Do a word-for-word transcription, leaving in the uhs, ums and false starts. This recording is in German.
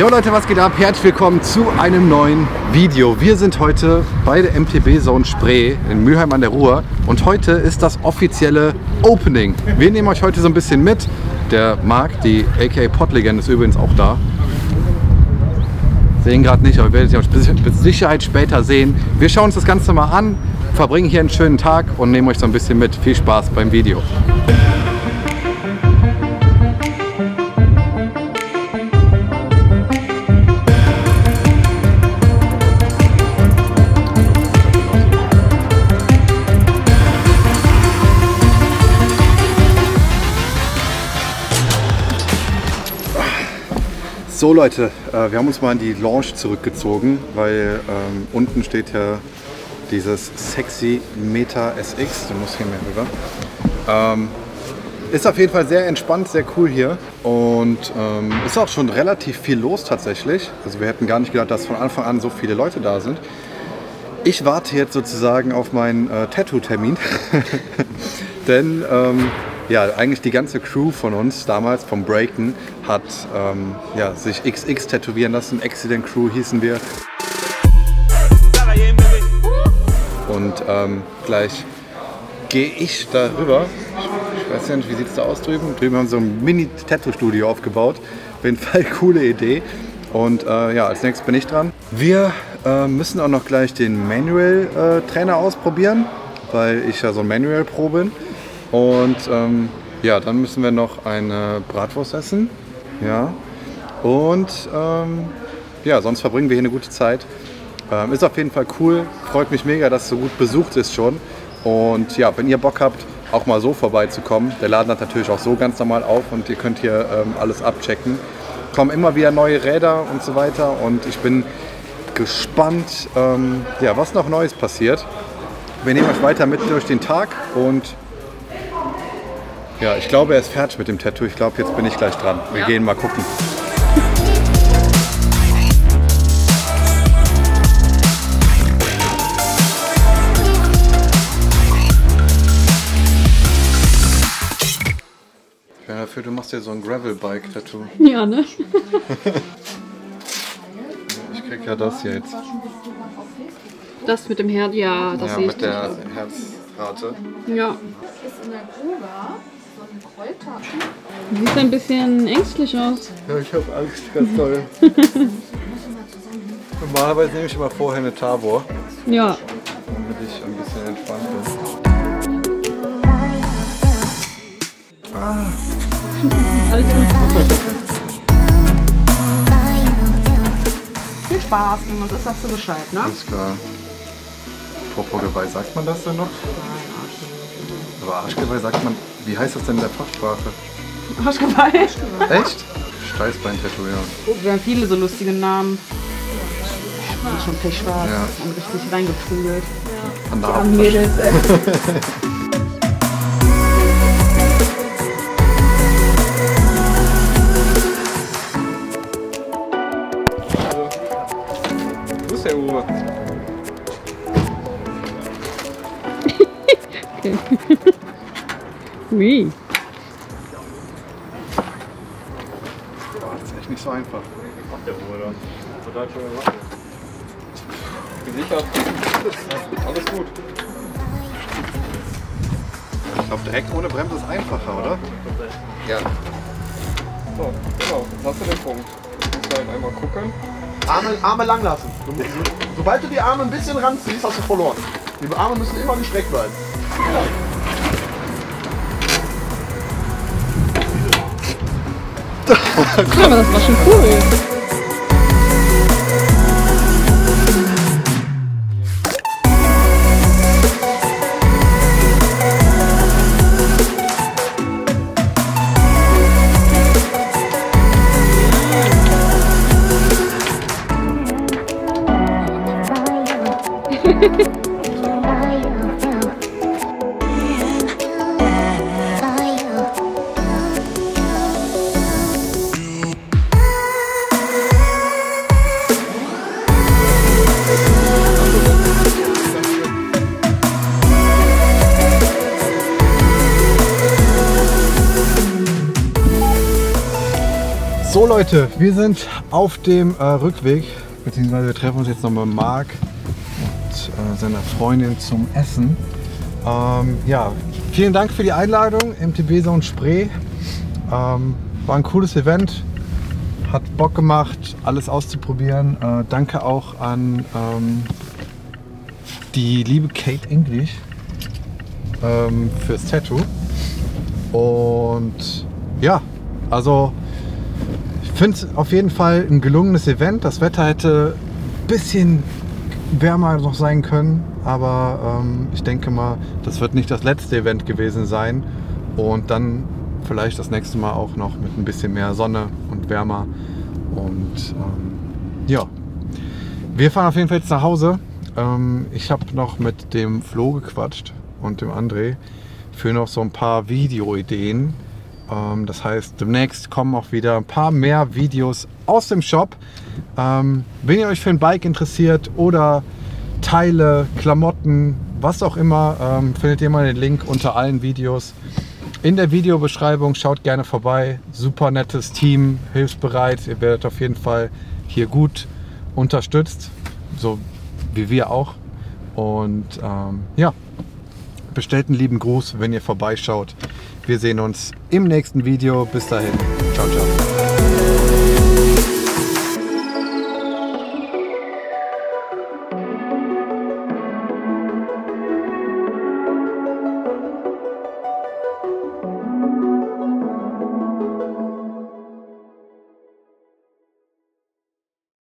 Jo Leute, was geht ab? Herzlich willkommen zu einem neuen Video. Wir sind heute bei der M T B Zone Spree in Mülheim an der Ruhr und heute ist das offizielle Opening. Wir nehmen euch heute so ein bisschen mit. Der Marc, die aka Podlegende, ist übrigens auch da. Sehen gerade nicht, aber werdet ihr euch mit Sicherheit später sehen. Wir schauen uns das Ganze mal an, verbringen hier einen schönen Tag und nehmen euch so ein bisschen mit. Viel Spaß beim Video. So Leute, wir haben uns mal in die Lounge zurückgezogen, weil ähm, unten steht ja dieses sexy Meta S X, du musst hier mehr rüber. Ähm, ist auf jeden Fall sehr entspannt, sehr cool hier und ähm, ist auch schon relativ viel los tatsächlich. Also wir hätten gar nicht gedacht, dass von Anfang an so viele Leute da sind. Ich warte jetzt sozusagen auf meinen äh, Tattoo-Termin, denn ähm, ja, eigentlich die ganze Crew von uns damals, vom Breaken, hat ähm, ja, sich X X tätowieren lassen. Accident Crew hießen wir. Und ähm, gleich gehe ich darüber. Ich, ich weiß ja nicht, wie sieht es da aus drüben? Drüben haben sie so ein Mini-Tattoo-Studio aufgebaut. Auf jeden Fall coole Idee. Und äh, ja, als nächstes bin ich dran. Wir äh, müssen auch noch gleich den Manual-Trainer äh, ausprobieren, weil ich ja so ein Manual-Pro bin. Und ähm, ja, dann müssen wir noch eine Bratwurst essen, ja, und ähm, ja, sonst verbringen wir hier eine gute Zeit. Ähm, ist auf jeden Fall cool, freut mich mega, dass es so gut besucht ist schon. Und ja, wenn ihr Bock habt, auch mal so vorbeizukommen, der Laden hat natürlich auch so ganz normal auf und ihr könnt hier ähm, alles abchecken. Kommen immer wieder neue Räder und so weiter und ich bin gespannt, ähm, ja, was noch Neues passiert. Wir nehmen euch weiter mit durch den Tag und ja, ich glaube, er ist fertig mit dem Tattoo. Ich glaube, jetzt bin ich gleich dran. Wir ja. gehen mal gucken. Ich bin dafür, du machst ja so ein Gravel-Bike-Tattoo. Ja, ne? Ich krieg ja das hier jetzt. Das mit dem Herz, ja, das ja, sehe ich nicht. Ja, mit der Herzrate. Ja. Du siehst ein bisschen ängstlich aus. Ja, ich habe Angst, ganz toll. Normalerweise nehme ich immer vorher eine Tabor. Ja. Damit ich ein bisschen entspannt bin. Ah. Alles gut. Viel Spaß, wenn man das sagst du Bescheid, ne? Alles klar. Vorgeweih, sagt man das denn noch? Aber Arschgeweih sagt man, wie heißt das denn in der Fachsprache? Arschgeweih? Echt? Steißbein-Tattoo, ja. Oh, wir haben viele so lustige Namen. Das ist schon pechschwarz. Ja. Das haben richtig reingeprügelt. Ja. An der Arm. Mädels, ey. Wo ist der Uwe? Okay. Ui. Boah, das ist echt nicht so einfach. Der Bruder. Total schön gemacht. Gesichert. Alles gut. Ich glaube, direkt ohne Bremse ist einfacher, oder? Ja. So, genau. Jetzt hast du den Punkt. Du musst halt einmal gucken. Arme, Arme lang lassen. Du musst, sobald du die Arme ein bisschen ranziehst, hast du verloren. Die Arme müssen immer gestreckt bleiben. Ja. Ja, aber das war schon cool. Leute, wir sind auf dem äh, Rückweg, beziehungsweise wir treffen uns jetzt nochmal mit Marc und äh, seiner Freundin zum Essen. Ähm, ja, vielen Dank für die Einladung, M T B Zone Spree. Ähm, war ein cooles Event, hat Bock gemacht, alles auszuprobieren. Äh, danke auch an ähm, die liebe Kate English ähm, fürs Tattoo. Und ja, also ich finde es auf jeden Fall ein gelungenes Event. Das Wetter hätte ein bisschen wärmer noch sein können, aber ähm, ich denke mal, das wird nicht das letzte Event gewesen sein und dann vielleicht das nächste Mal auch noch mit ein bisschen mehr Sonne und wärmer. Und ähm, ja, wir fahren auf jeden Fall jetzt nach Hause. Ähm, ich habe noch mit dem Flo gequatscht und dem André für noch so ein paar Videoideen. Ähm, das heißt, demnächst kommen auch wieder ein paar mehr Videos aus dem Shop. Ähm, wenn ihr euch für ein Bike interessiert oder Teile, Klamotten, was auch immer, ähm, findet ihr mal den Link unter allen Videos in der Videobeschreibung. Schaut gerne vorbei. Super nettes Team, hilfsbereit. Ihr werdet auf jeden Fall hier gut unterstützt, so wie wir auch. Und ähm, ja, bestellt einen lieben Gruß, wenn ihr vorbeischaut. Wir sehen uns im nächsten Video. Bis dahin. Ciao, ciao.